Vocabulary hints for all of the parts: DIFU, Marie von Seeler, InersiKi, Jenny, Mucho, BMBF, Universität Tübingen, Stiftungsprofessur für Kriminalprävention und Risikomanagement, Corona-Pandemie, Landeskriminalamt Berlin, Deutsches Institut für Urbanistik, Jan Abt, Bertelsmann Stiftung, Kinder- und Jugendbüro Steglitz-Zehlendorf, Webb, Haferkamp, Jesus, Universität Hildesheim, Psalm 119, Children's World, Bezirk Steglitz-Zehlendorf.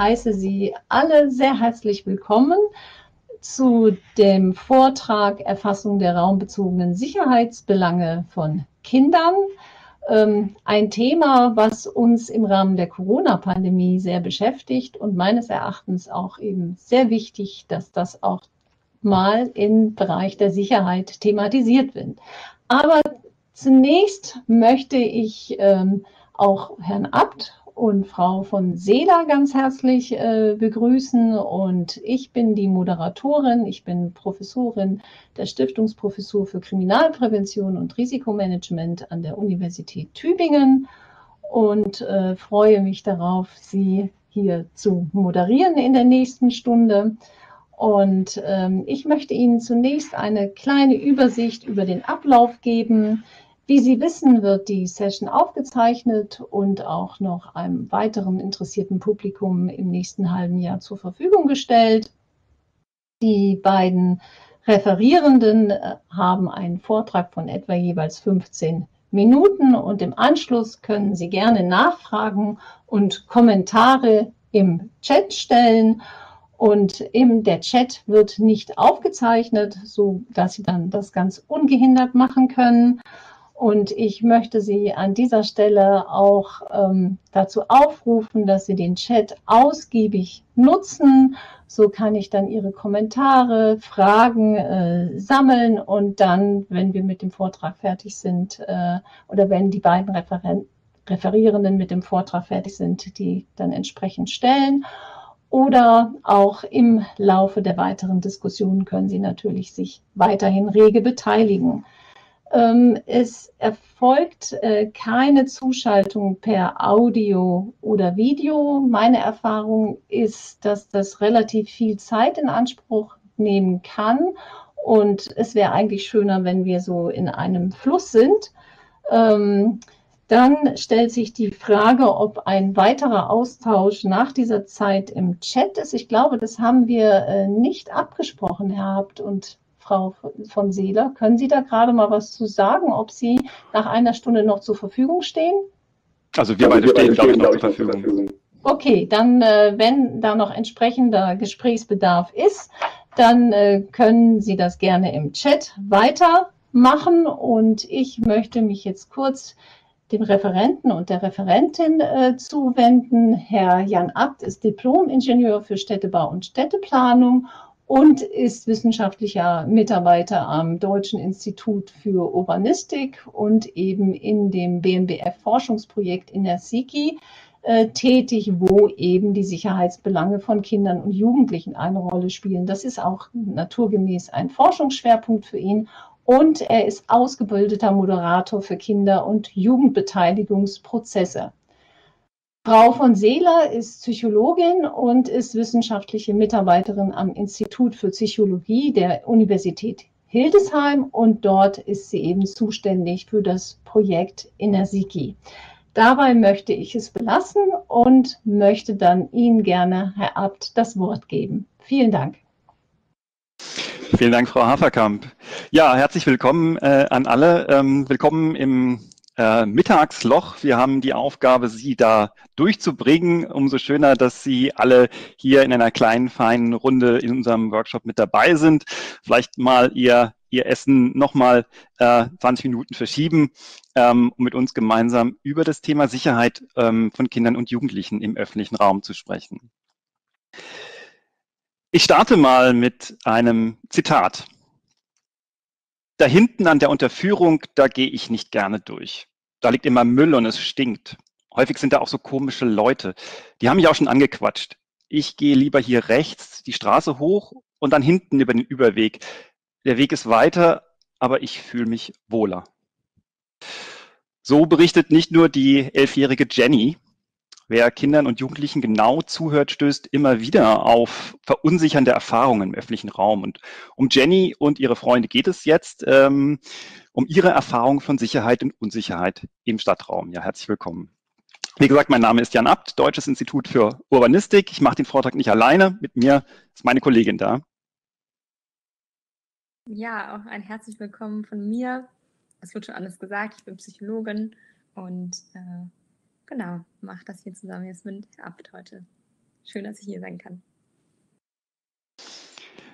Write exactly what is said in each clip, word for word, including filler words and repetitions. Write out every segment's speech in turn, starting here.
heiße Sie alle sehr herzlich willkommen zu dem Vortrag Erfassung der raumbezogenen Sicherheitsbelange von Kindern. Ein Thema, was uns im Rahmen der Corona-Pandemie sehr beschäftigt und meines Erachtens auch eben sehr wichtig, dass das auch mal im Bereich der Sicherheit thematisiert wird. Aber zunächst möchte ich ähm, auch Herrn Abt und Frau von Seeler ganz herzlich äh, begrüßen, und ich bin die Moderatorin, ich bin Professorin der Stiftungsprofessur für Kriminalprävention und Risikomanagement an der Universität Tübingen und äh, freue mich darauf, Sie hier zu moderieren in der nächsten Stunde. Und ähm, ich möchte Ihnen zunächst eine kleine Übersicht über den Ablauf geben. Wie Sie wissen, wird die Session aufgezeichnet und auch noch einem weiteren interessierten Publikum im nächsten halben Jahr zur Verfügung gestellt. Die beiden Referierenden haben einen Vortrag von etwa jeweils fünfzehn Minuten, und im Anschluss können Sie gerne Nachfragen und Kommentare im Chat stellen. Und eben der Chat wird nicht aufgezeichnet, sodass Sie dann das ganz ungehindert machen können. Und ich möchte Sie an dieser Stelle auch ähm, dazu aufrufen, dass Sie den Chat ausgiebig nutzen. So kann ich dann Ihre Kommentare, Fragen äh, sammeln und dann, wenn wir mit dem Vortrag fertig sind äh, oder wenn die beiden Referen- Referierenden mit dem Vortrag fertig sind, die dann entsprechend stellen. Oder auch im Laufe der weiteren Diskussionen können Sie natürlich sich weiterhin rege beteiligen. Es erfolgt keine Zuschaltung per Audio oder Video. Meine Erfahrung ist, dass das relativ viel Zeit in Anspruch nehmen kann, und es wäre eigentlich schöner, wenn wir so in einem Fluss sind. Dann stellt sich die Frage, ob ein weiterer Austausch nach dieser Zeit im Chat ist. Ich glaube, das haben wir nicht abgesprochen, Herr Abt und Frau von Seeler, können Sie da gerade mal was zu sagen, ob Sie nach einer Stunde noch zur Verfügung stehen? Also wir beide stehen, glaube ich, noch zur Verfügung. Okay, dann, wenn da noch entsprechender Gesprächsbedarf ist, dann können Sie das gerne im Chat weitermachen. Und ich möchte mich jetzt kurz dem Referenten und der Referentin äh, zuwenden. Herr Jan Abt ist Diplom-Ingenieur für Städtebau und Städteplanung und ist wissenschaftlicher Mitarbeiter am Deutschen Institut für Urbanistik und eben in dem B M B F-Forschungsprojekt InersiKi äh, tätig, wo eben die Sicherheitsbelange von Kindern und Jugendlichen eine Rolle spielen. Das ist auch naturgemäß ein Forschungsschwerpunkt für ihn, und er ist ausgebildeter Moderator für Kinder- und Jugendbeteiligungsprozesse. Frau von Seeler ist Psychologin und ist wissenschaftliche Mitarbeiterin am Institut für Psychologie der Universität Hildesheim, und dort ist sie eben zuständig für das Projekt InersiKi. Dabei möchte ich es belassen und möchte dann Ihnen gerne, Herr Abt, das Wort geben. Vielen Dank. Vielen Dank, Frau Haferkamp. Ja, herzlich willkommen äh, an alle. Ähm, willkommen im Mittagsloch. Wir haben die Aufgabe, Sie da durchzubringen. Umso schöner, dass Sie alle hier in einer kleinen, feinen Runde in unserem Workshop mit dabei sind. Vielleicht mal Ihr, Ihr Essen nochmal äh, zwanzig Minuten verschieben, ähm, um mit uns gemeinsam über das Thema Sicherheit ähm, von Kindern und Jugendlichen im öffentlichen Raum zu sprechen. Ich starte mal mit einem Zitat. Da hinten an der Unterführung, da gehe ich nicht gerne durch. Da liegt immer Müll und es stinkt. Häufig sind da auch so komische Leute. Die haben mich auch schon angequatscht. Ich gehe lieber hier rechts die Straße hoch und dann hinten über den Überweg. Der Weg ist weiter, aber ich fühle mich wohler. So berichtet nicht nur die elfjährige Jenny. Wer Kindern und Jugendlichen genau zuhört, stößt immer wieder auf verunsichernde Erfahrungen im öffentlichen Raum. Und um Jenny und ihre Freunde geht es jetzt, ähm, um ihre Erfahrung von Sicherheit und Unsicherheit im Stadtraum. Ja, herzlich willkommen. Wie gesagt, mein Name ist Jan Abt, Deutsches Institut für Urbanistik. Ich mache den Vortrag nicht alleine. Mit mir ist meine Kollegin da. Ja, auch ein herzlich willkommen von mir. Es wird schon alles gesagt. Ich bin Psychologin und äh Genau, macht das hier zusammen jetzt mit Herrn Abt heute. Schön, dass ich hier sein kann.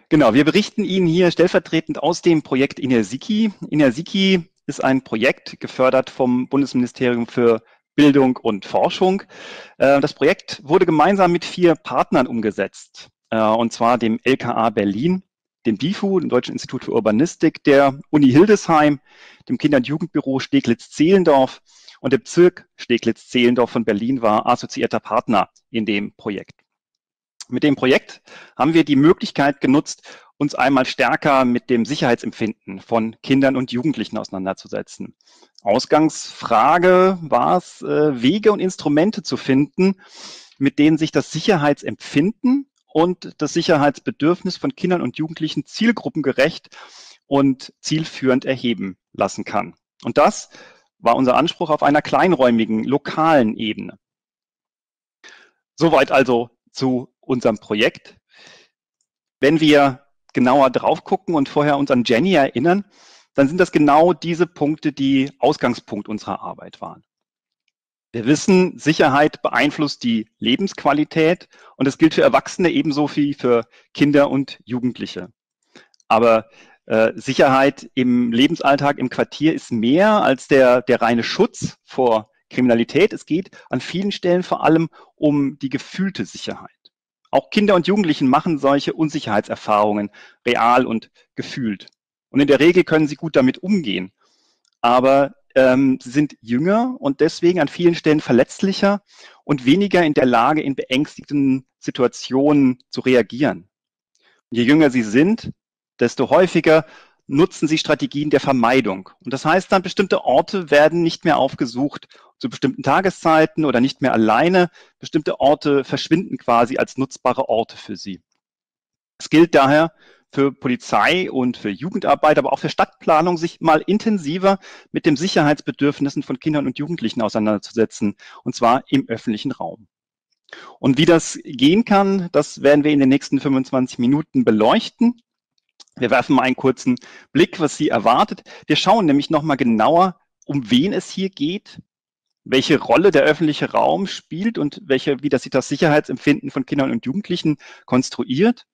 Genau, wir berichten Ihnen hier stellvertretend aus dem Projekt InersiKi. InersiKi ist ein Projekt, gefördert vom Bundesministerium für Bildung und Forschung. Das Projekt wurde gemeinsam mit vier Partnern umgesetzt, und zwar dem L K A Berlin, dem D I F U, dem Deutschen Institut für Urbanistik, der Uni Hildesheim, dem Kinder- und Jugendbüro Steglitz-Zehlendorf, und der Bezirk Steglitz-Zehlendorf von Berlin war assoziierter Partner in dem Projekt. Mit dem Projekt haben wir die Möglichkeit genutzt, uns einmal stärker mit dem Sicherheitsempfinden von Kindern und Jugendlichen auseinanderzusetzen. Ausgangsfrage war es, Wege und Instrumente zu finden, mit denen sich das Sicherheitsempfinden und das Sicherheitsbedürfnis von Kindern und Jugendlichen zielgruppengerecht und zielführend erheben lassen kann. Und das war unser Anspruch auf einer kleinräumigen, lokalen Ebene. Soweit also zu unserem Projekt. Wenn wir genauer drauf gucken und vorher uns an Jenny erinnern, dann sind das genau diese Punkte, die Ausgangspunkt unserer Arbeit waren. Wir wissen, Sicherheit beeinflusst die Lebensqualität und das gilt für Erwachsene ebenso wie für Kinder und Jugendliche. Aber äh, Sicherheit im Lebensalltag, im Quartier ist mehr als der, der reine Schutz vor Kriminalität. Es geht an vielen Stellen vor allem um die gefühlte Sicherheit. Auch Kinder und Jugendlichen machen solche Unsicherheitserfahrungen real und gefühlt. Und in der Regel können sie gut damit umgehen. Aber ähm, sie sind jünger und deswegen an vielen Stellen verletzlicher und weniger in der Lage, in beängstigenden Situationen zu reagieren. Und je jünger sie sind, desto häufiger nutzen sie Strategien der Vermeidung. Und das heißt dann, bestimmte Orte werden nicht mehr aufgesucht zu bestimmten Tageszeiten oder nicht mehr alleine. Bestimmte Orte verschwinden quasi als nutzbare Orte für sie. Es gilt daher für Polizei und für Jugendarbeit, aber auch für Stadtplanung, sich mal intensiver mit den Sicherheitsbedürfnissen von Kindern und Jugendlichen auseinanderzusetzen, und zwar im öffentlichen Raum. Und wie das gehen kann, das werden wir in den nächsten fünfundzwanzig Minuten beleuchten. Wir werfen mal einen kurzen Blick, was Sie erwartet. Wir schauen nämlich nochmal genauer, um wen es hier geht, welche Rolle der öffentliche Raum spielt und welche, wie das sich das Sicherheitsempfinden von Kindern und Jugendlichen konstruiert.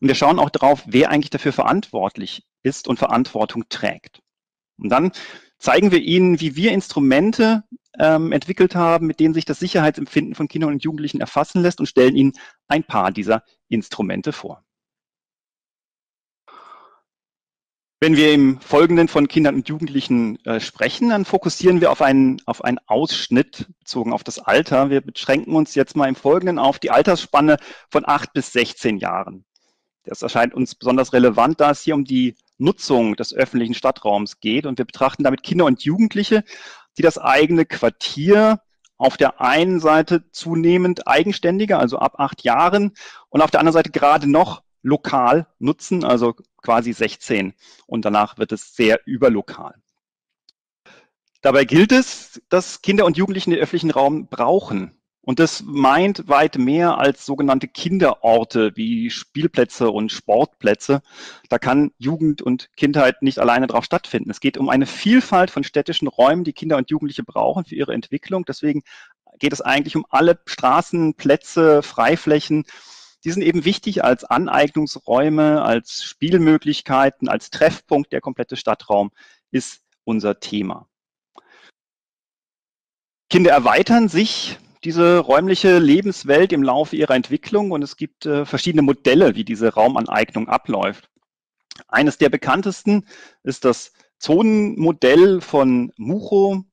Und wir schauen auch darauf, wer eigentlich dafür verantwortlich ist und Verantwortung trägt. Und dann zeigen wir Ihnen, wie wir Instrumente ähm, entwickelt haben, mit denen sich das Sicherheitsempfinden von Kindern und Jugendlichen erfassen lässt, und stellen Ihnen ein paar dieser Instrumente vor. Wenn wir im Folgenden von Kindern und Jugendlichen äh, sprechen, dann fokussieren wir auf einen, auf einen Ausschnitt bezogen auf das Alter. Wir beschränken uns jetzt mal im Folgenden auf die Altersspanne von acht bis sechzehn Jahren. Das erscheint uns besonders relevant, da es hier um die Nutzung des öffentlichen Stadtraums geht. Und wir betrachten damit Kinder und Jugendliche, die das eigene Quartier auf der einen Seite zunehmend eigenständiger, also ab acht Jahren, und auf der anderen Seite gerade noch lokal nutzen, also quasi sechzehn, und danach wird es sehr überlokal. Dabei gilt es, dass Kinder und Jugendliche den öffentlichen Raum brauchen. Und das meint weit mehr als sogenannte Kinderorte wie Spielplätze und Sportplätze. Da kann Jugend und Kindheit nicht alleine drauf stattfinden. Es geht um eine Vielfalt von städtischen Räumen, die Kinder und Jugendliche brauchen für ihre Entwicklung. Deswegen geht es eigentlich um alle Straßen, Plätze, Freiflächen. Die sind eben wichtig als Aneignungsräume, als Spielmöglichkeiten, als Treffpunkt. Der komplette Stadtraum ist unser Thema. Kinder erweitern sich diese räumliche Lebenswelt im Laufe ihrer Entwicklung, und es gibt äh, verschiedene Modelle, wie diese Raumaneignung abläuft. Eines der bekanntesten ist das Zonenmodell von Mucho.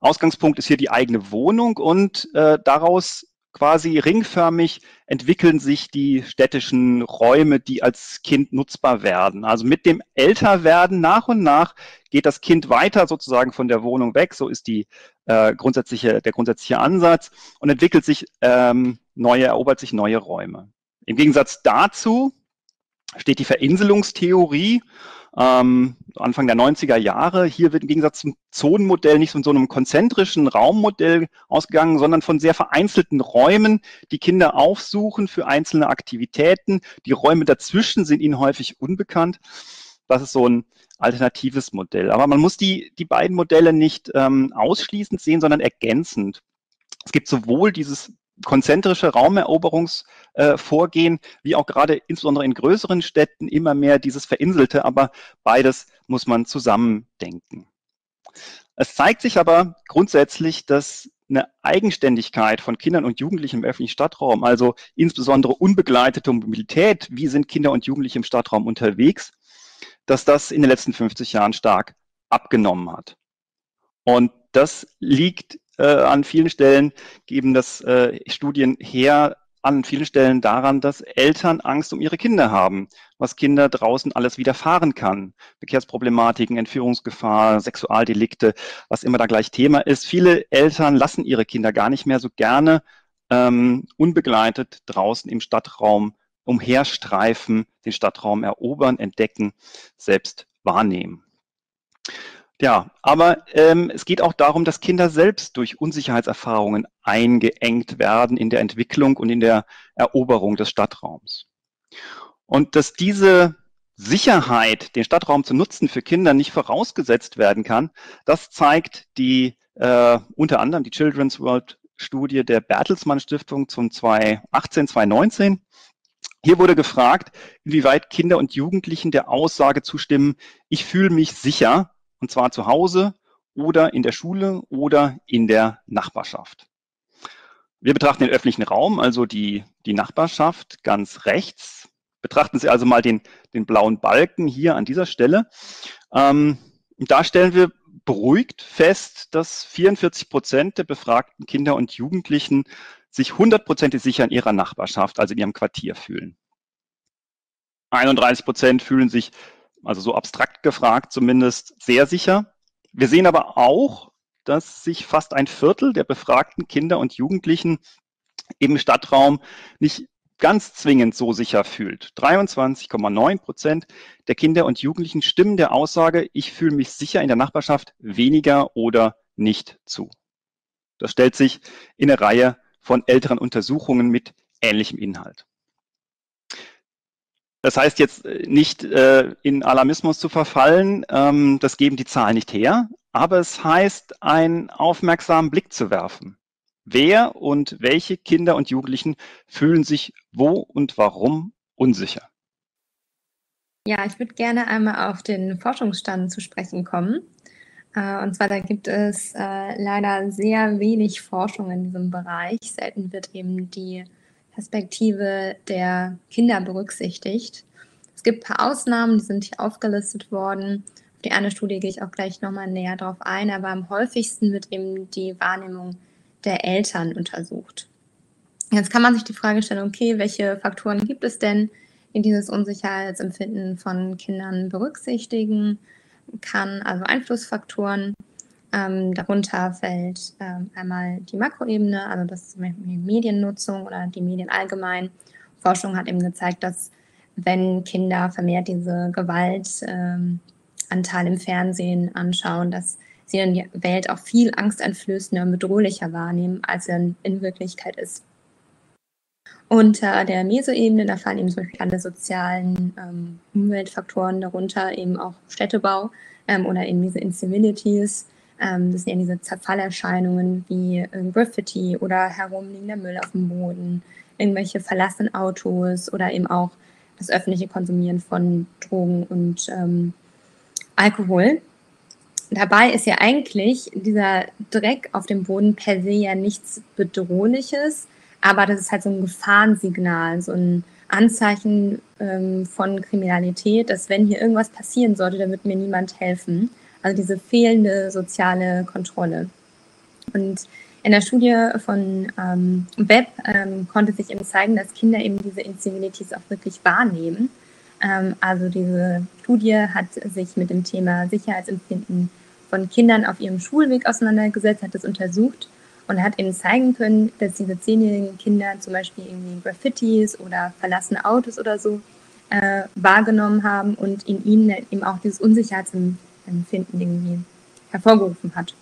Ausgangspunkt ist hier die eigene Wohnung, und äh, daraus quasi ringförmig entwickeln sich die städtischen Räume, die als Kind nutzbar werden. Also mit dem Älterwerden nach und nach geht das Kind weiter sozusagen von der Wohnung weg. So ist die, äh, grundsätzliche, der grundsätzliche Ansatz, und entwickelt sich ähm, neue, erobert sich neue Räume. Im Gegensatz dazu steht die Verinselungstheorie ähm, Anfang der neunziger Jahre. Hier wird im Gegensatz zum Zonenmodell nicht von so einem konzentrischen Raummodell ausgegangen, sondern von sehr vereinzelten Räumen, die Kinder aufsuchen für einzelne Aktivitäten. Die Räume dazwischen sind ihnen häufig unbekannt. Das ist so ein alternatives Modell. Aber man muss die, die beiden Modelle nicht ähm, ausschließend sehen, sondern ergänzend. Es gibt sowohl dieses konzentrische Raumeroberungsvorgehen, äh, wie auch gerade insbesondere in größeren Städten immer mehr dieses Verinselte, aber beides muss man zusammendenken. Es zeigt sich aber grundsätzlich, dass eine Eigenständigkeit von Kindern und Jugendlichen im öffentlichen Stadtraum, also insbesondere unbegleitete Mobilität, wie sind Kinder und Jugendliche im Stadtraum unterwegs, dass das in den letzten fünfzig Jahren stark abgenommen hat. Und das liegt äh, an vielen Stellen, geben das äh, Studien her, an vielen Stellen daran, dass Eltern Angst um ihre Kinder haben, was Kinder draußen alles widerfahren kann. Verkehrsproblematiken, Entführungsgefahr, Sexualdelikte, was immer da gleich Thema ist. Viele Eltern lassen ihre Kinder gar nicht mehr so gerne ähm, unbegleitet draußen im Stadtraum umherstreifen, den Stadtraum erobern, entdecken, selbst wahrnehmen. Ja, aber ähm, es geht auch darum, dass Kinder selbst durch Unsicherheitserfahrungen eingeengt werden in der Entwicklung und in der Eroberung des Stadtraums. Und dass diese Sicherheit, den Stadtraum zu nutzen für Kinder, nicht vorausgesetzt werden kann, das zeigt die äh, unter anderem die Children's World Studie der Bertelsmann Stiftung zum zweitausendachtzehn zweitausendneunzehn. Hier wurde gefragt, inwieweit Kinder und Jugendlichen der Aussage zustimmen, ich fühle mich sicher, und zwar zu Hause oder in der Schule oder in der Nachbarschaft. Wir betrachten den öffentlichen Raum, also die, die Nachbarschaft, ganz rechts. Betrachten Sie also mal den, den blauen Balken hier an dieser Stelle. Ähm, da stellen wir beruhigt fest, dass vierundvierzig Prozent der befragten Kinder und Jugendlichen sich hundertprozentig sicher in ihrer Nachbarschaft, also in ihrem Quartier fühlen. einunddreißig Prozent fühlen sich, also so abstrakt gefragt, zumindest sehr sicher. Wir sehen aber auch, dass sich fast ein Viertel der befragten Kinder und Jugendlichen im Stadtraum nicht ganz zwingend so sicher fühlt. dreiundzwanzig Komma neun Prozent der Kinder und Jugendlichen stimmen der Aussage, ich fühle mich sicher in der Nachbarschaft, weniger oder nicht zu. Das stellt sich in eine Reihe von älteren Untersuchungen mit ähnlichem Inhalt. Das heißt jetzt nicht äh, in Alarmismus zu verfallen, ähm, das geben die Zahlen nicht her, aber es heißt, einen aufmerksamen Blick zu werfen. Wer und welche Kinder und Jugendlichen fühlen sich wo und warum unsicher? Ja, ich würde gerne einmal auf den Forschungsstand zu sprechen kommen. Äh, und zwar, da gibt es äh, leider sehr wenig Forschung in diesem Bereich. Selten wird eben die Perspektive der Kinder berücksichtigt. Es gibt ein paar Ausnahmen, die sind hier aufgelistet worden. Auf die eine Studie gehe ich auch gleich nochmal näher drauf ein, aber am häufigsten wird eben die Wahrnehmung der Eltern untersucht. Jetzt kann man sich die Frage stellen, okay, welche Faktoren gibt es denn, die dieses Unsicherheitsempfinden von Kindern berücksichtigen kann, also Einflussfaktoren. Ähm, darunter fällt ähm, einmal die Makroebene, also das ist die Mediennutzung oder die Medien allgemein. Forschung hat eben gezeigt, dass wenn Kinder vermehrt diese Gewaltanteil ähm, im Fernsehen anschauen, dass sie dann die Welt auch viel angsteinflößender und bedrohlicher wahrnehmen, als sie dann in Wirklichkeit ist. Unter der Mesoebene, da fallen eben zum Beispiel alle sozialen ähm, Umweltfaktoren darunter, eben auch Städtebau ähm, oder eben diese Incivilities. Das sind ja diese Zerfallerscheinungen wie Graffiti oder herumliegender Müll auf dem Boden, irgendwelche verlassenen Autos oder eben auch das öffentliche Konsumieren von Drogen und ähm, Alkohol. Dabei ist ja eigentlich dieser Dreck auf dem Boden per se ja nichts Bedrohliches, aber das ist halt so ein Gefahrensignal, so ein Anzeichen ähm, von Kriminalität, dass wenn hier irgendwas passieren sollte, dann wird mir niemand helfen. Also diese fehlende soziale Kontrolle. Und in der Studie von ähm, Webb ähm, konnte sich eben zeigen, dass Kinder eben diese Incivilities auch wirklich wahrnehmen. Ähm, also diese Studie hat sich mit dem Thema Sicherheitsempfinden von Kindern auf ihrem Schulweg auseinandergesetzt, hat das untersucht und hat eben zeigen können, dass diese zehnjährigen Kinder zum Beispiel irgendwie Graffitis oder verlassene Autos oder so äh, wahrgenommen haben und in ihnen eben auch dieses Unsicherheitsempfinden Empfinden irgendwie hervorgerufen hat.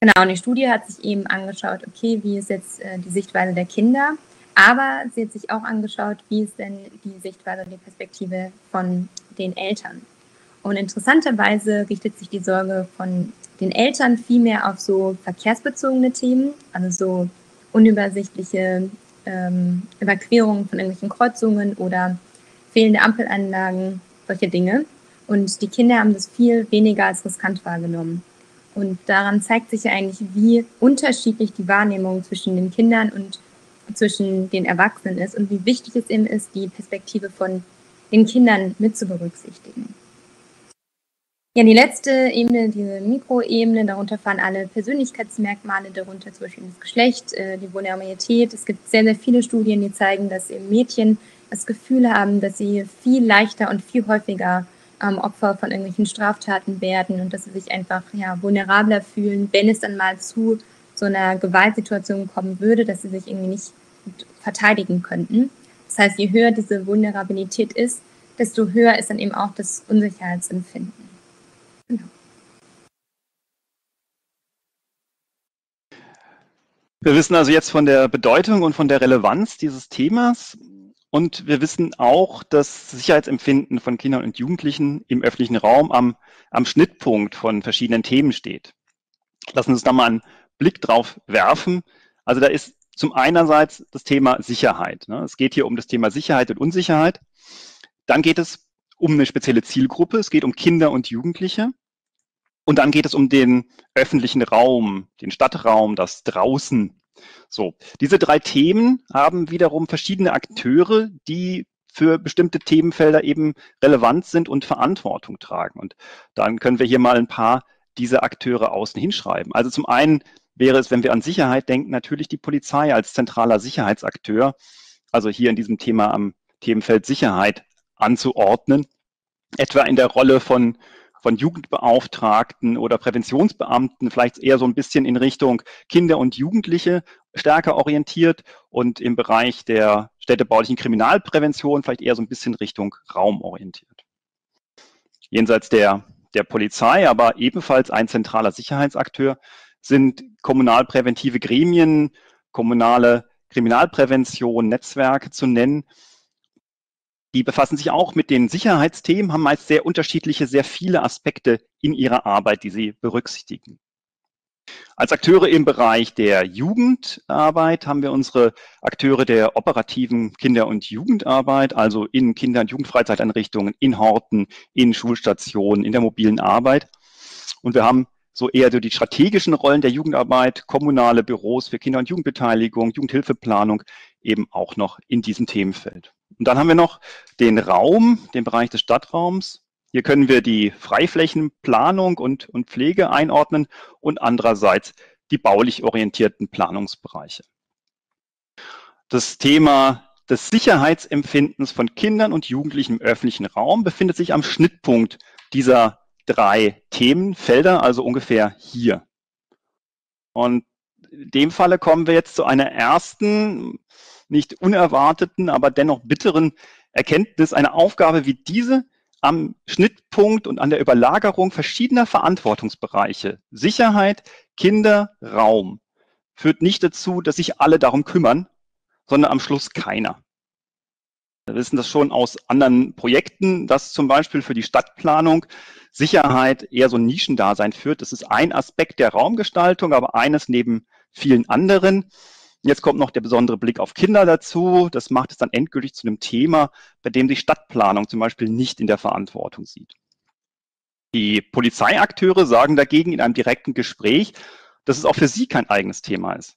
Genau, und die Studie hat sich eben angeschaut, okay, wie ist jetzt äh, die Sichtweise der Kinder, aber sie hat sich auch angeschaut, wie ist denn die Sichtweise und die Perspektive von den Eltern. Und interessanterweise richtet sich die Sorge von den Eltern vielmehr auf so verkehrsbezogene Themen, also so unübersichtliche ähm, Evakuierungen von irgendwelchen Kreuzungen oder fehlende Ampelanlagen, solche Dinge. Und die Kinder haben das viel weniger als riskant wahrgenommen. Und daran zeigt sich ja eigentlich, wie unterschiedlich die Wahrnehmung zwischen den Kindern und zwischen den Erwachsenen ist und wie wichtig es eben ist, die Perspektive von den Kindern mit zu berücksichtigen. Ja, die letzte Ebene, diese Mikroebene, darunter fallen alle Persönlichkeitsmerkmale, darunter zum Beispiel das Geschlecht, die Vulnerabilität. Es gibt sehr, sehr viele Studien, die zeigen, dass eben Mädchen das Gefühl haben, dass sie viel leichter und viel häufiger ähm, Opfer von irgendwelchen Straftaten werden und dass sie sich einfach ja, vulnerabler fühlen, wenn es dann mal zu so einer Gewaltsituation kommen würde, dass sie sich irgendwie nicht verteidigen könnten. Das heißt, je höher diese Vulnerabilität ist, desto höher ist dann eben auch das Unsicherheitsempfinden. Genau. Wir wissen also jetzt von der Bedeutung und von der Relevanz dieses Themas und wir wissen auch, dass Sicherheitsempfinden von Kindern und Jugendlichen im öffentlichen Raum am, am Schnittpunkt von verschiedenen Themen steht. Lassen Sie uns da mal einen Blick drauf werfen. Also da ist zum einerseits das Thema Sicherheit. Ne? Es geht hier um das Thema Sicherheit und Unsicherheit. Dann geht es um eine spezielle Zielgruppe. Es geht um Kinder und Jugendliche. Und dann geht es um den öffentlichen Raum, den Stadtraum, das Draußen. So, diese drei Themen haben wiederum verschiedene Akteure, die für bestimmte Themenfelder eben relevant sind und Verantwortung tragen. Und dann können wir hier mal ein paar dieser Akteure außen hinschreiben. Also zum einen wäre es, wenn wir an Sicherheit denken, natürlich die Polizei als zentraler Sicherheitsakteur, also hier in diesem Thema am Themenfeld Sicherheit anzuordnen, etwa in der Rolle von, von Jugendbeauftragten oder Präventionsbeamten, vielleicht eher so ein bisschen in Richtung Kinder und Jugendliche stärker orientiert und im Bereich der städtebaulichen Kriminalprävention vielleicht eher so ein bisschen Richtung Raum orientiert. Jenseits der, der Polizei, aber ebenfalls ein zentraler Sicherheitsakteur, sind kommunalpräventive Gremien, kommunale Kriminalprävention, Netzwerke zu nennen. Die befassen sich auch mit den Sicherheitsthemen, haben meist sehr unterschiedliche, sehr viele Aspekte in ihrer Arbeit, die sie berücksichtigen. Als Akteure im Bereich der Jugendarbeit haben wir unsere Akteure der operativen Kinder- und Jugendarbeit, also in Kinder- und Jugendfreizeiteinrichtungen, in Horten, in Schulstationen, in der mobilen Arbeit. Und wir haben so eher so die strategischen Rollen der Jugendarbeit, kommunale Büros für Kinder- und Jugendbeteiligung, Jugendhilfeplanung eben auch noch in diesem Themenfeld. Und dann haben wir noch den Raum, den Bereich des Stadtraums. Hier können wir die Freiflächenplanung und, und Pflege einordnen und andererseits die baulich orientierten Planungsbereiche. Das Thema des Sicherheitsempfindens von Kindern und Jugendlichen im öffentlichen Raum befindet sich am Schnittpunkt dieser drei Themenfelder, also ungefähr hier. Und in dem Falle kommen wir jetzt zu einer ersten, nicht unerwarteten, aber dennoch bitteren Erkenntnis. Eine Aufgabe wie diese am Schnittpunkt und an der Überlagerung verschiedener Verantwortungsbereiche, Sicherheit, Kinder, Raum, führt nicht dazu, dass sich alle darum kümmern, sondern am Schluss keiner. Wir wissen das schon aus anderen Projekten, dass zum Beispiel für die Stadtplanung Sicherheit eher so ein Nischendasein führt. Das ist ein Aspekt der Raumgestaltung, aber eines neben vielen anderen. Jetzt kommt noch der besondere Blick auf Kinder dazu. Das macht es dann endgültig zu einem Thema, bei dem die Stadtplanung zum Beispiel nicht in der Verantwortung sieht. Die Polizeiakteure sagen dagegen in einem direkten Gespräch, dass es auch für sie kein eigenes Thema ist.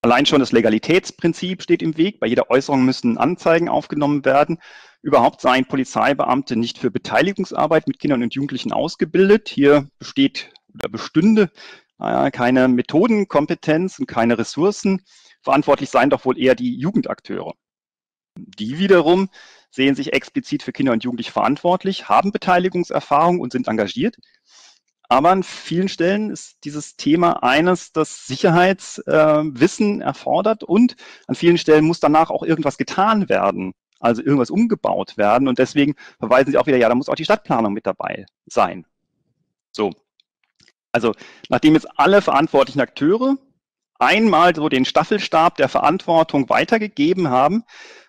Allein schon das Legalitätsprinzip steht im Weg. Bei jeder Äußerung müssen Anzeigen aufgenommen werden. Überhaupt seien Polizeibeamte nicht für Beteiligungsarbeit mit Kindern und Jugendlichen ausgebildet. Hier besteht oder bestünde äh, keine Methodenkompetenz und keine Ressourcen. Verantwortlich seien doch wohl eher die Jugendakteure. Die wiederum sehen sich explizit für Kinder und Jugendliche verantwortlich, haben Beteiligungserfahrung und sind engagiert. Aber an vielen Stellen ist dieses Thema eines, das Sicherheitswissen äh, erfordert und an vielen Stellen muss danach auch irgendwas getan werden, also irgendwas umgebaut werden. Und deswegen verweisen Sie auch wieder, ja, da muss auch die Stadtplanung mit dabei sein. So, also nachdem jetzt alle verantwortlichen Akteure einmal so den Staffelstab der Verantwortung weitergegeben haben,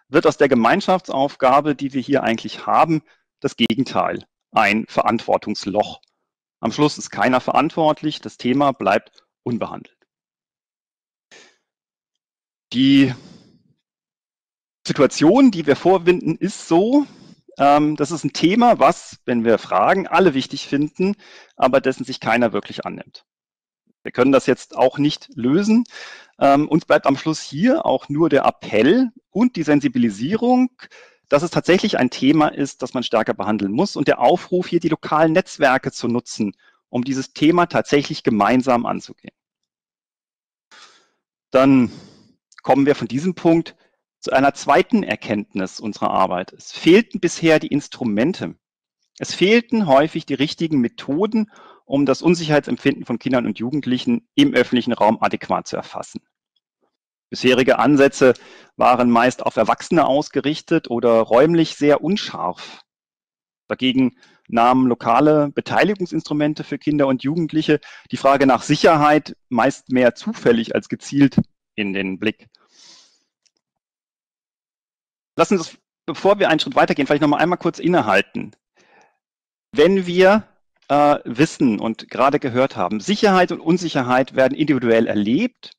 wird aus der Gemeinschaftsaufgabe, die wir hier eigentlich haben, das Gegenteil, ein Verantwortungsloch. Am Schluss ist keiner verantwortlich, das Thema bleibt unbehandelt. Die Situation, die wir vorfinden, ist so, ähm, das ist ein Thema, was, wenn wir fragen, alle wichtig finden, aber dessen sich keiner wirklich annimmt. Wir können das jetzt auch nicht lösen. Ähm, uns bleibt am Schluss hier auch nur der Appell und die Sensibilisierung, dass es tatsächlich ein Thema ist, das man stärker behandeln muss, und der Aufruf, hier die lokalen Netzwerke zu nutzen, um dieses Thema tatsächlich gemeinsam anzugehen. Dann kommen wir von diesem Punkt zu einer zweiten Erkenntnis unserer Arbeit. Es fehlten bisher die Instrumente. Es fehlten häufig die richtigen Methoden, um das Unsicherheitsempfinden von Kindern und Jugendlichen im öffentlichen Raum adäquat zu erfassen. Bisherige Ansätze waren meist auf Erwachsene ausgerichtet oder räumlich sehr unscharf. Dagegen nahmen lokale Beteiligungsinstrumente für Kinder und Jugendliche die Frage nach Sicherheit meist mehr zufällig als gezielt in den Blick. Lassen Sie uns, bevor wir einen Schritt weitergehen, vielleicht noch mal einmal kurz innehalten. Wenn wir äh, wissen und gerade gehört haben, Sicherheit und Unsicherheit werden individuell erlebt,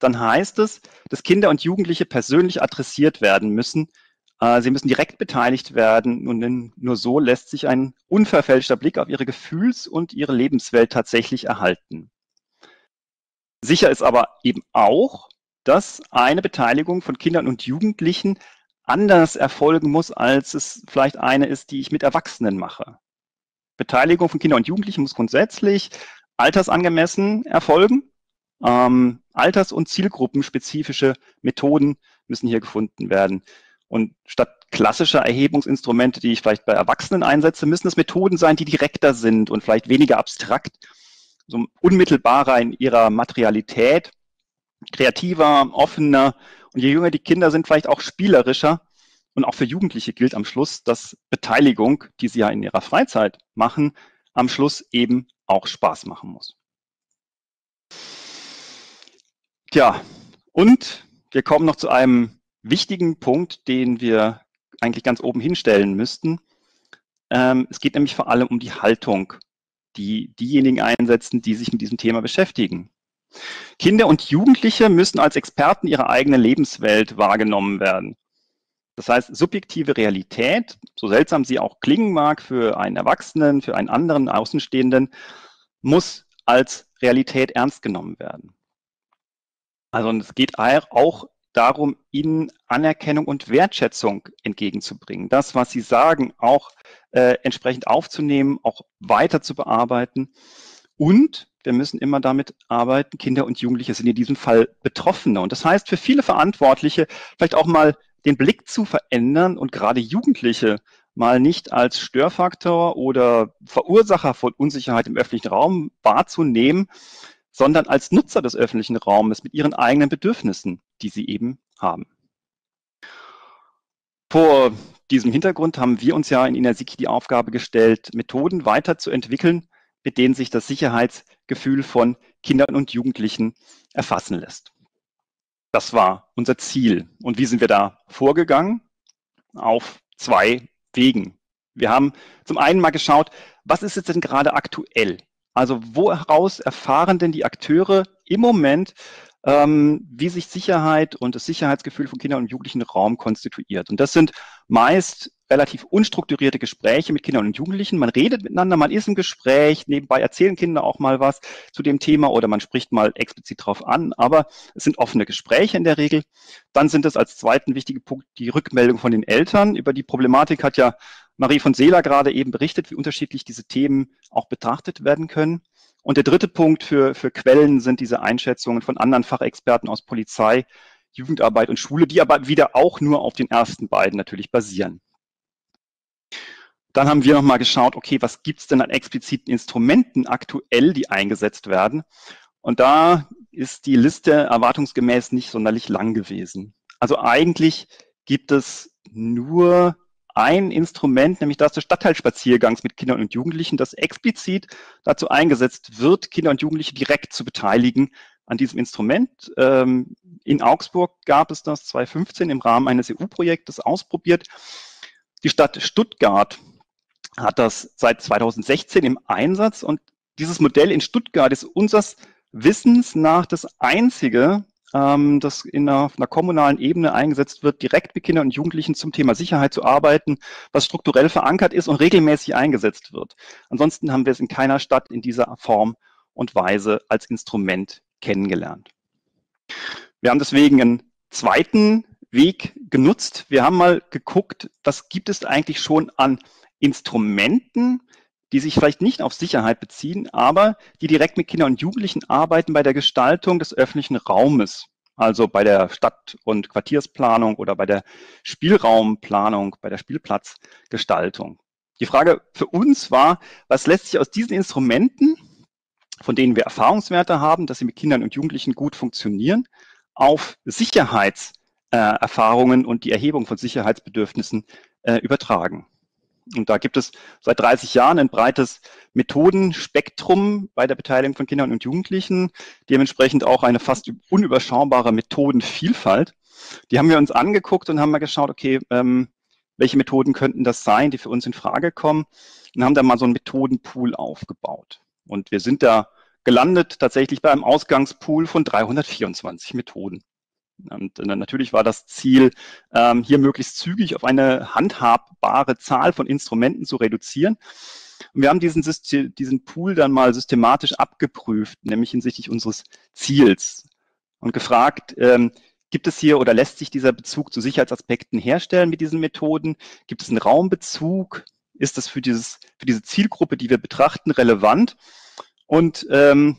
dann heißt es, dass Kinder und Jugendliche persönlich adressiert werden müssen. Sie müssen direkt beteiligt werden, und nur so lässt sich ein unverfälschter Blick auf ihre Gefühls- und ihre Lebenswelt tatsächlich erhalten. Sicher ist aber eben auch, dass eine Beteiligung von Kindern und Jugendlichen anders erfolgen muss, als es vielleicht eine ist, die ich mit Erwachsenen mache. Beteiligung von Kindern und Jugendlichen muss grundsätzlich altersangemessen erfolgen. Ähm, alters- und zielgruppenspezifische Methoden müssen hier gefunden werden. Und statt klassischer Erhebungsinstrumente, die ich vielleicht bei Erwachsenen einsetze, müssen es Methoden sein, die direkter sind und vielleicht weniger abstrakt, so unmittelbarer in ihrer Materialität, kreativer, offener. Und je jünger die Kinder sind, vielleicht auch spielerischer. Und auch für Jugendliche gilt am Schluss, dass Beteiligung, die sie ja in ihrer Freizeit machen, am Schluss eben auch Spaß machen muss. Tja, und wir kommen noch zu einem wichtigen Punkt, den wir eigentlich ganz oben hinstellen müssten. Ähm, es geht nämlich vor allem um die Haltung, die diejenigen einsetzen, die sich mit diesem Thema beschäftigen. Kinder und Jugendliche müssen als Experten ihrer eigenen Lebenswelt wahrgenommen werden. Das heißt, subjektive Realität, so seltsam sie auch klingen mag für einen Erwachsenen, für einen anderen Außenstehenden, muss als Realität ernst genommen werden. Also es geht auch darum, ihnen Anerkennung und Wertschätzung entgegenzubringen. Das, was sie sagen, auch äh, entsprechend aufzunehmen, auch weiter zu bearbeiten. Und wir müssen immer damit arbeiten, Kinder und Jugendliche sind in diesem Fall Betroffene. Und das heißt, für viele Verantwortliche vielleicht auch mal den Blick zu verändern und gerade Jugendliche mal nicht als Störfaktor oder Verursacher von Unsicherheit im öffentlichen Raum wahrzunehmen, sondern als Nutzer des öffentlichen Raumes mit ihren eigenen Bedürfnissen, die sie eben haben. Vor diesem Hintergrund haben wir uns ja in InersiKi die Aufgabe gestellt, Methoden weiterzuentwickeln, mit denen sich das Sicherheitsgefühl von Kindern und Jugendlichen erfassen lässt. Das war unser Ziel. Und wie sind wir da vorgegangen? Auf zwei Wegen. Wir haben zum einen mal geschaut, was ist jetzt denn gerade aktuell? Also woraus erfahren denn die Akteure im Moment, ähm, wie sich Sicherheit und das Sicherheitsgefühl von Kindern im jugendlichen Raum konstituiert? Und das sind meist relativ unstrukturierte Gespräche mit Kindern und Jugendlichen. Man redet miteinander, man ist im Gespräch, nebenbei erzählen Kinder auch mal was zu dem Thema oder man spricht mal explizit drauf an, aber es sind offene Gespräche in der Regel. Dann sind es als zweiten wichtigen Punkt die Rückmeldung von den Eltern. Über die Problematik hat ja Marie von Seeler gerade eben berichtet, wie unterschiedlich diese Themen auch betrachtet werden können. Und der dritte Punkt für, für Quellen sind diese Einschätzungen von anderen Fachexperten aus Polizei, Jugendarbeit und Schule, die aber wieder auch nur auf den ersten beiden natürlich basieren. Dann haben wir nochmal geschaut, okay, was gibt es denn an expliziten Instrumenten aktuell, die eingesetzt werden? Und da ist die Liste erwartungsgemäß nicht sonderlich lang gewesen. Also eigentlich gibt es nur ein Instrument, nämlich das des Stadtteilspaziergangs mit Kindern und Jugendlichen, das explizit dazu eingesetzt wird, Kinder und Jugendliche direkt zu beteiligen an diesem Instrument. In Augsburg gab es das zweitausendfünfzehn im Rahmen eines E U-Projektes ausprobiert. Die Stadt Stuttgart hat das seit zweitausendsechzehn im Einsatz, und dieses Modell in Stuttgart ist unseres Wissens nach das einzige, ähm, das in einer, auf einer kommunalen Ebene eingesetzt wird, direkt mit Kindern und Jugendlichen zum Thema Sicherheit zu arbeiten, was strukturell verankert ist und regelmäßig eingesetzt wird. Ansonsten haben wir es in keiner Stadt in dieser Form und Weise als Instrument kennengelernt. Wir haben deswegen einen zweiten Weg genutzt. Wir haben mal geguckt, was gibt es eigentlich schon an Instrumenten, die sich vielleicht nicht auf Sicherheit beziehen, aber die direkt mit Kindern und Jugendlichen arbeiten bei der Gestaltung des öffentlichen Raumes, also bei der Stadt- und Quartiersplanung oder bei der Spielraumplanung, bei der Spielplatzgestaltung. Die Frage für uns war, was lässt sich aus diesen Instrumenten, von denen wir Erfahrungswerte haben, dass sie mit Kindern und Jugendlichen gut funktionieren, auf Sicherheitserfahrungen äh, und die Erhebung von Sicherheitsbedürfnissen äh, übertragen. Und da gibt es seit dreißig Jahren ein breites Methodenspektrum bei der Beteiligung von Kindern und Jugendlichen, dementsprechend auch eine fast unüberschaubare Methodenvielfalt. Die haben wir uns angeguckt und haben mal geschaut, okay, ähm, welche Methoden könnten das sein, die für uns in Frage kommen, und haben da mal so einen Methodenpool aufgebaut. Und wir sind da gelandet tatsächlich bei einem Ausgangspool von dreihundertvierundzwanzig Methoden. Und natürlich war das Ziel, hier möglichst zügig auf eine handhabbare Zahl von Instrumenten zu reduzieren. Und wir haben diesen, diesen Pool dann mal systematisch abgeprüft, nämlich hinsichtlich unseres Ziels, und gefragt, gibt es hier oder lässt sich dieser Bezug zu Sicherheitsaspekten herstellen mit diesen Methoden? Gibt es einen Raumbezug? Ist das für, dieses, für diese Zielgruppe, die wir betrachten, relevant? Und ähm,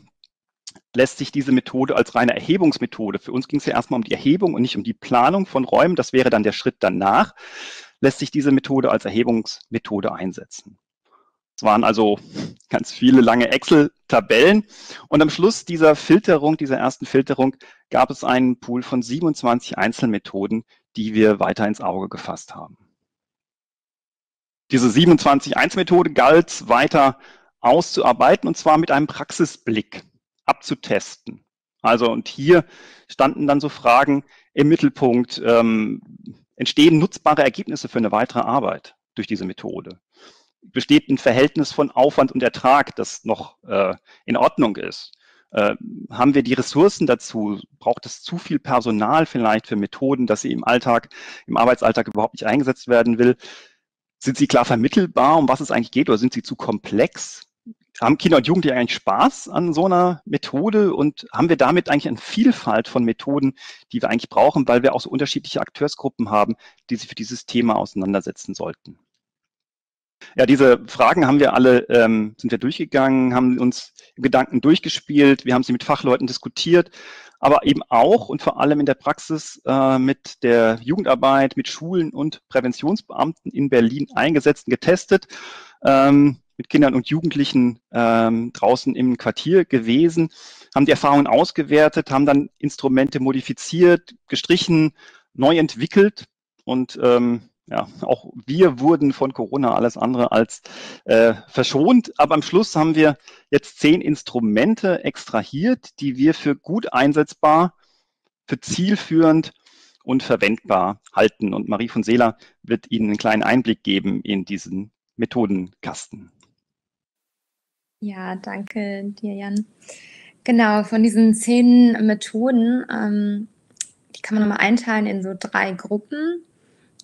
lässt sich diese Methode als reine Erhebungsmethode, für uns ging es ja erstmal um die Erhebung und nicht um die Planung von Räumen, das wäre dann der Schritt danach, lässt sich diese Methode als Erhebungsmethode einsetzen. Es waren also ganz viele lange Excel-Tabellen, und am Schluss dieser Filterung, dieser ersten Filterung, gab es einen Pool von siebenundzwanzig Einzelmethoden, die wir weiter ins Auge gefasst haben. Diese siebenundzwanzig Einzelmethoden galt es weiter auszuarbeiten, und zwar mit einem Praxisblick abzutesten. Also, und hier standen dann so Fragen im Mittelpunkt, ähm, entstehen nutzbare Ergebnisse für eine weitere Arbeit durch diese Methode? Besteht ein Verhältnis von Aufwand und Ertrag, das noch äh, in Ordnung ist? Äh, haben wir die Ressourcen dazu? Braucht es zu viel Personal vielleicht für Methoden, dass sie im Alltag, im Arbeitsalltag überhaupt nicht eingesetzt werden will? Sind sie klar vermittelbar, um was es eigentlich geht, oder sind sie zu komplex? Haben Kinder und Jugendliche eigentlich Spaß an so einer Methode, und haben wir damit eigentlich eine Vielfalt von Methoden, die wir eigentlich brauchen, weil wir auch so unterschiedliche Akteursgruppen haben, die sich für dieses Thema auseinandersetzen sollten? Ja, diese Fragen haben wir alle, ähm, sind wir durchgegangen, haben uns im Gedanken durchgespielt, wir haben sie mit Fachleuten diskutiert, aber eben auch und vor allem in der Praxis äh, mit der Jugendarbeit, mit Schulen und Präventionsbeamten in Berlin eingesetzt und getestet, ähm, mit Kindern und Jugendlichen ähm, draußen im Quartier gewesen, haben die Erfahrungen ausgewertet, haben dann Instrumente modifiziert, gestrichen, neu entwickelt, und ähm, ja, auch wir wurden von Corona alles andere als äh, verschont, aber am Schluss haben wir jetzt zehn Instrumente extrahiert, die wir für gut einsetzbar, für zielführend und verwendbar halten. Und Marie von Seeler wird Ihnen einen kleinen Einblick geben in diesen Methodenkasten. Ja, danke dir, Jan. Genau, von diesen zehn Methoden, ähm, die kann man nochmal einteilen in so drei Gruppen.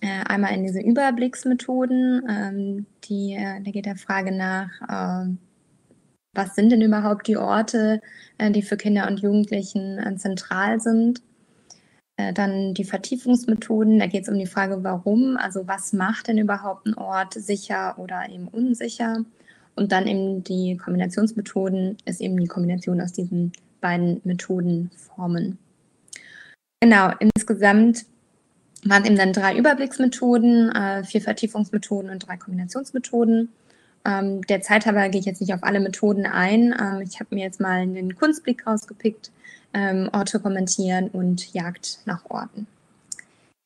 Einmal in diese Überblicksmethoden, die, da geht der Frage nach, was sind denn überhaupt die Orte, die für Kinder und Jugendlichen zentral sind. Dann die Vertiefungsmethoden, da geht es um die Frage, warum, also was macht denn überhaupt ein Ort sicher oder eben unsicher. Und dann eben die Kombinationsmethoden, ist eben die Kombination aus diesen beiden Methodenformen. Genau, insgesamt waren eben dann drei Überblicksmethoden, vier Vertiefungsmethoden und drei Kombinationsmethoden. Der Zeit halber gehe ich jetzt nicht auf alle Methoden ein. Ich habe mir jetzt mal einen Kunstblick rausgepickt, Orte kommentieren und Jagd nach Orten.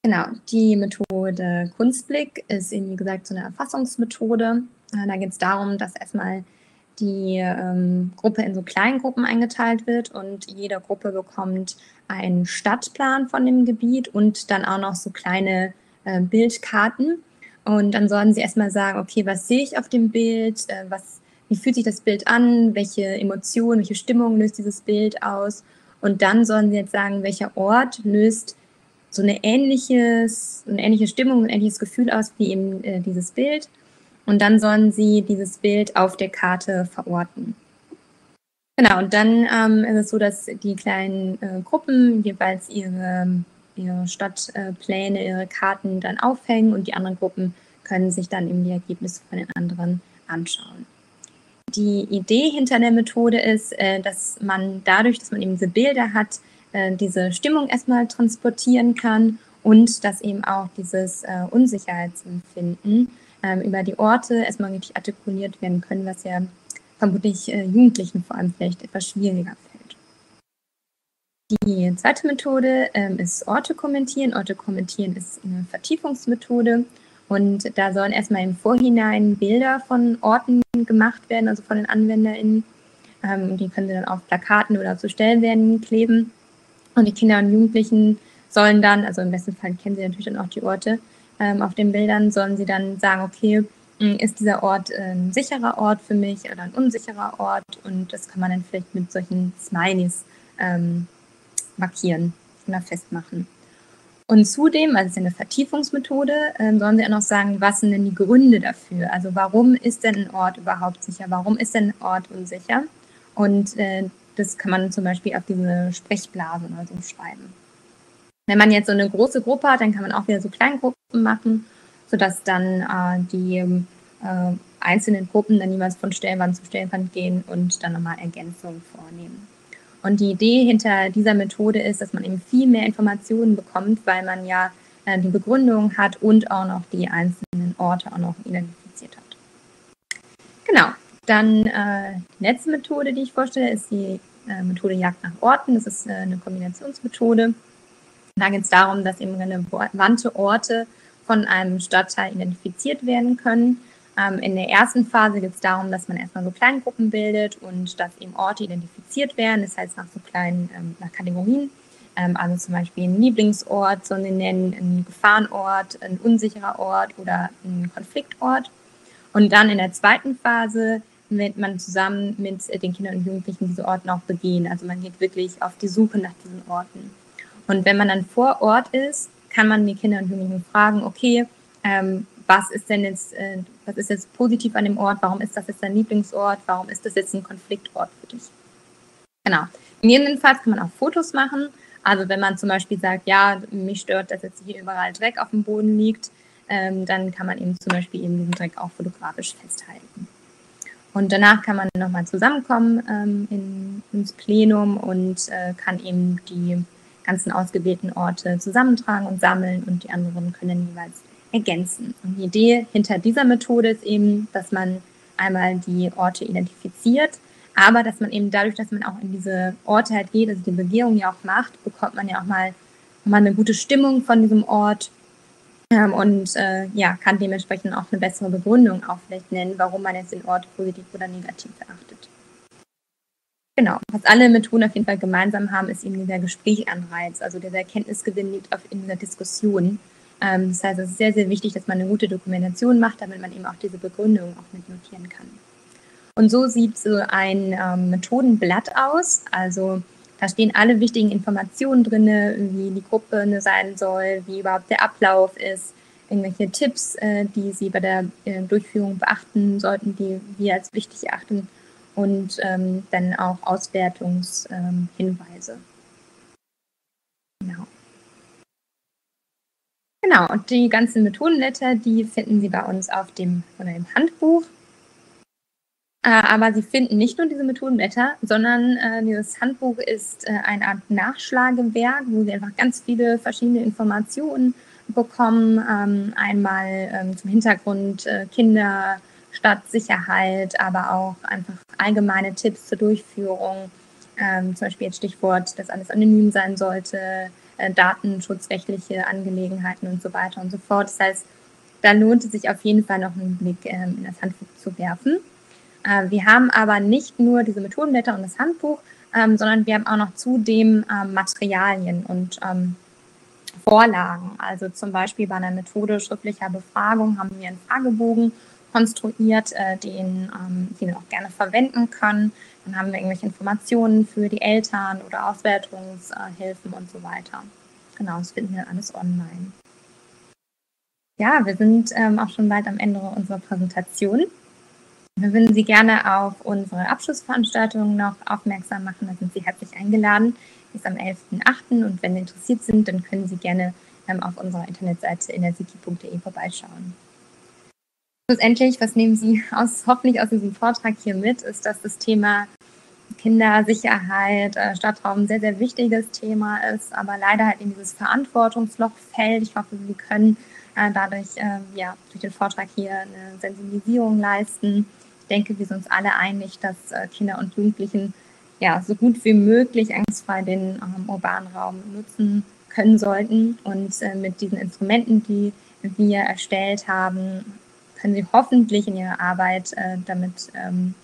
Genau, die Methode Kunstblick ist eben, wie gesagt, so eine Erfassungsmethode. Da geht es darum, dass erstmal die Gruppe in so kleinen Gruppen eingeteilt wird, und jede Gruppe bekommt einen Stadtplan von dem Gebiet und dann auch noch so kleine äh, Bildkarten. Und dann sollen sie erstmal sagen, okay, was sehe ich auf dem Bild, äh, was, wie fühlt sich das Bild an, welche Emotionen, welche Stimmung löst dieses Bild aus, Und dann sollen sie jetzt sagen, welcher Ort löst so eine, ähnliches, eine ähnliche Stimmung, ein ähnliches Gefühl aus wie eben äh, dieses Bild. Und dann sollen sie dieses Bild auf der Karte verorten. Genau, und dann ähm, ist es so, dass die kleinen äh, Gruppen jeweils ihre, ihre Stadtpläne, äh, ihre Karten dann aufhängen und die anderen Gruppen können sich dann eben die Ergebnisse von den anderen anschauen. Die Idee hinter der Methode ist, äh, dass man dadurch, dass man eben diese Bilder hat, äh, diese Stimmung erstmal transportieren kann und dass eben auch dieses äh, Unsicherheitsempfinden äh, über die Orte erstmal richtig artikuliert werden können, was ja vermutlich äh, Jugendlichen vor allem vielleicht etwas schwieriger fällt. Die zweite Methode äh, ist Orte kommentieren. Orte kommentieren ist eine Vertiefungsmethode. Und da sollen erstmal im Vorhinein Bilder von Orten gemacht werden, also von den AnwenderInnen. Ähm, die können sie dann auf Plakaten oder zu Stellwänden kleben. Und die Kinder und Jugendlichen sollen dann, also im besten Fall kennen sie natürlich dann auch die Orte ähm, auf den Bildern, sollen sie dann sagen, okay, ist dieser Ort ein sicherer Ort für mich oder ein unsicherer Ort? Und das kann man dann vielleicht mit solchen Smileys ähm, markieren oder festmachen. Und zudem, also es ist eine Vertiefungsmethode, äh, sollen sie auch noch sagen, was sind denn die Gründe dafür? Also warum ist denn ein Ort überhaupt sicher? Warum ist denn ein Ort unsicher? Und äh, das kann man zum Beispiel auf diese Sprechblasen oder so schreiben. Wenn man jetzt so eine große Gruppe hat, dann kann man auch wieder so Kleingruppen machen, sodass dann äh, die äh, einzelnen Gruppen dann jeweils von Stellwand zu Stellwand gehen und dann nochmal Ergänzungen vornehmen. Und die Idee hinter dieser Methode ist, dass man eben viel mehr Informationen bekommt, weil man ja äh, die Begründung hat und auch noch die einzelnen Orte auch noch identifiziert hat. Genau, dann äh, die letzte Methode, die ich vorstelle, ist die äh, Methode Jagd nach Orten. Das ist äh, eine Kombinationsmethode. Da geht es darum, dass eben relevante Orte von einem Stadtteil identifiziert werden können. In der ersten Phase geht es darum, dass man erstmal so Kleingruppen bildet und dass eben Orte identifiziert werden, das heißt nach so kleinen ähm, nach Kategorien, ähm, also zum Beispiel einen Lieblingsort, sollen sie nennen, einen Gefahrenort, ein unsicherer Ort oder einen Konfliktort. Und dann in der zweiten Phase wird man zusammen mit den Kindern und Jugendlichen diese Orte auch begehen, also man geht wirklich auf die Suche nach diesen Orten. Und wenn man dann vor Ort ist, kann man die Kinder und Jugendlichen fragen, okay, ähm, was ist denn jetzt, was ist jetzt positiv an dem Ort? Warum ist das jetzt dein Lieblingsort? Warum ist das jetzt ein Konfliktort für dich? Genau. Jedenfalls kann man auch Fotos machen. Also wenn man zum Beispiel sagt, ja, mich stört, dass jetzt hier überall Dreck auf dem Boden liegt, dann kann man eben zum Beispiel eben diesen Dreck auch fotografisch festhalten. Und danach kann man nochmal zusammenkommen ins Plenum und kann eben die ganzen ausgewählten Orte zusammentragen und sammeln und die anderen können jeweils ergänzen. Und die Idee hinter dieser Methode ist eben, dass man einmal die Orte identifiziert, aber dass man eben dadurch, dass man auch in diese Orte halt geht, also die Begehung ja auch macht, bekommt man ja auch mal, mal eine gute Stimmung von diesem Ort ähm, und äh, ja, kann dementsprechend auch eine bessere Begründung auch vielleicht nennen, warum man jetzt den Ort positiv oder negativ erachtet. Genau, was alle Methoden auf jeden Fall gemeinsam haben, ist eben dieser Gesprächsanreiz, also dieser Erkenntnisgewinn liegt auf, in dieser Diskussion. Das heißt, es ist sehr, sehr wichtig, dass man eine gute Dokumentation macht, damit man eben auch diese Begründung auch mitnotieren kann. Und so sieht so ein ähm, Methodenblatt aus. Also da stehen alle wichtigen Informationen drin, wie die Gruppe sein soll, wie überhaupt der Ablauf ist, irgendwelche Tipps, äh, die Sie bei der äh, Durchführung beachten sollten, die wir als wichtig erachten und ähm, dann auch Auswertungshinweise. Ähm, genau. Genau, und die ganzen Methodenblätter, die finden Sie bei uns auf dem, oder im Handbuch. Äh, aber Sie finden nicht nur diese Methodenblätter, sondern äh, dieses Handbuch ist äh, eine Art Nachschlagewerk, wo Sie einfach ganz viele verschiedene Informationen bekommen. Ähm, einmal ähm, zum Hintergrund äh, Kinder, Stadtsicherheit, aber auch einfach allgemeine Tipps zur Durchführung. Ähm, zum Beispiel jetzt Stichwort, dass alles anonym sein sollte. Datenschutzrechtliche Angelegenheiten und so weiter und so fort. Das heißt, da lohnt es sich auf jeden Fall noch einen Blick äh, in das Handbuch zu werfen. Äh, wir haben aber nicht nur diese Methodenblätter und das Handbuch, ähm, sondern wir haben auch noch zudem ähm, Materialien und ähm, Vorlagen. Also zum Beispiel bei einer Methode schriftlicher Befragung haben wir einen Fragebogen, konstruiert, äh, den, ähm, die man auch gerne verwenden kann. Dann haben wir irgendwelche Informationen für die Eltern oder Auswertungshilfen und so weiter. Genau, das finden wir alles online. Ja, wir sind ähm, auch schon bald am Ende unserer Präsentation. Wir würden Sie gerne auf unsere Abschlussveranstaltung noch aufmerksam machen. Da sind Sie herzlich eingeladen. Die ist am elften achten und wenn Sie interessiert sind, dann können Sie gerne ähm, auf unserer Internetseite inersiki punkt de vorbeischauen. Schlussendlich, was nehmen Sie aus, hoffentlich aus diesem Vortrag hier mit, ist, dass das Thema Kindersicherheit, Stadtraum ein sehr, sehr wichtiges Thema ist, aber leider halt in dieses Verantwortungsloch fällt. Ich hoffe, Sie können äh, dadurch äh, ja, durch den Vortrag hier eine Sensibilisierung leisten. Ich denke, wir sind uns alle einig, dass äh, Kinder und Jugendlichen ja, so gut wie möglich angstfrei den ähm, urbanen Raum nutzen können sollten. Und äh, mit diesen Instrumenten, die wir erstellt haben, können Sie hoffentlich in Ihrer Arbeit äh, damit ähm,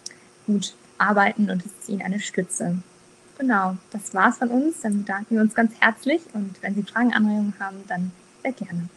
gut arbeiten und es ist Ihnen eine Stütze. Genau, das war's von uns. Dann bedanken wir uns ganz herzlich und wenn Sie Fragen, Anregungen haben, dann sehr gerne.